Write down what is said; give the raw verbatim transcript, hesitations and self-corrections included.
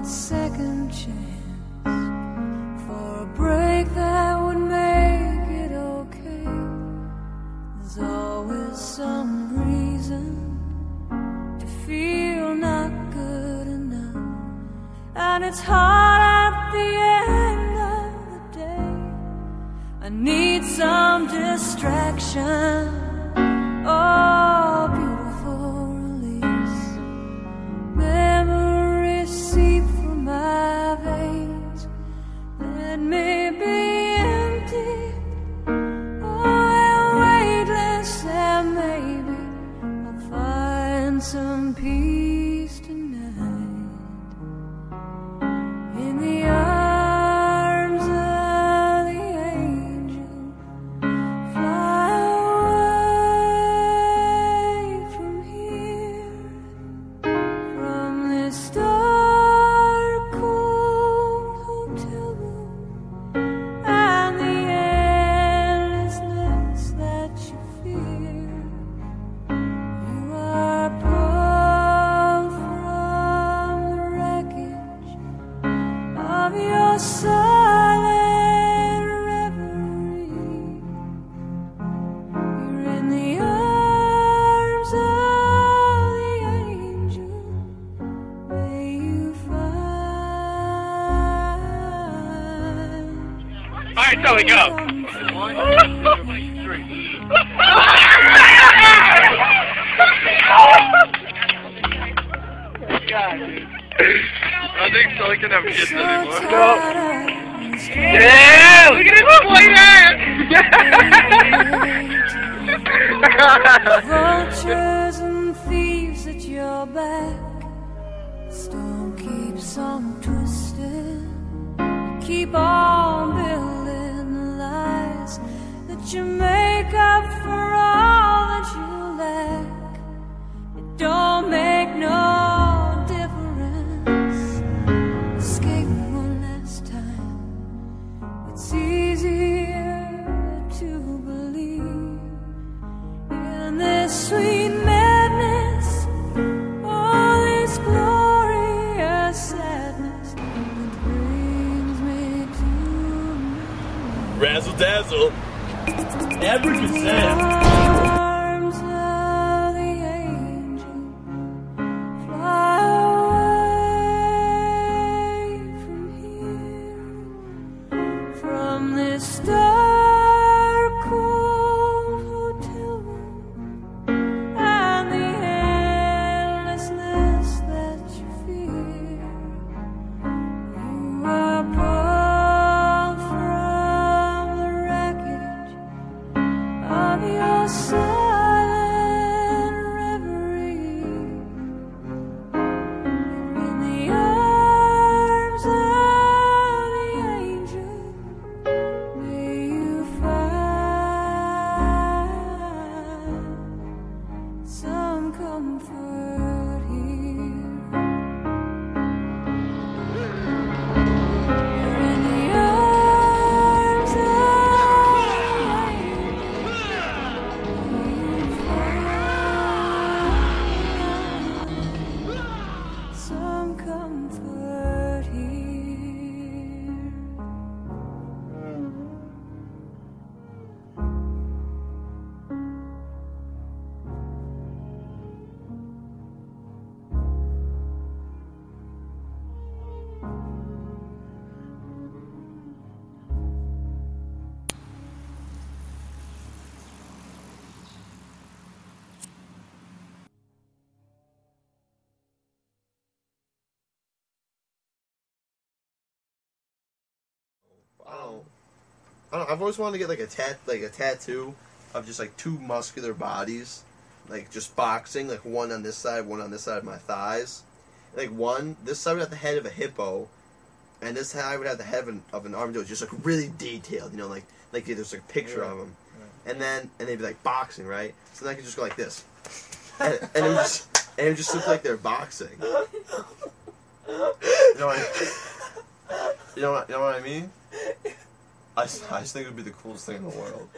that second chance for a break that would make it okay. There's always some reason to feel not good enough, and it's hard at the end of the day. I need some distraction. Oh, beautiful release, memories seep through my veins. Let me be empty, oh, and weightless, and maybe I'll find some peace tonight in the arms. There we go. One, two, three. God, dude. I don't think Sully can have kids anymore. No. Yeah! Look at him play that! Vultures and thieves at your back. Stone keeps on twisting. Keep on building that you make up for all that you lack. It don't make no difference. Escape one last time. It's easier to believe in this sweet madness, all this glorious sadness that brings me to me. Razzle dazzle. Every percent. I don't, I don't, I've always wanted to get like a tat, like a tattoo of just like two muscular bodies, like just boxing, like one on this side, one on this side of my thighs. Like one, this side would have the head of a hippo, and this side would have the head of an, of an armadillo, just like really detailed, you know, like like there's like a picture yeah. of them, yeah. and then and they'd be like boxing, right? So then I could just go like this, and, and it would just and it would just look like they're boxing. You know what I, you know what, you know what I mean? I, I just think it would be the coolest thing in the world.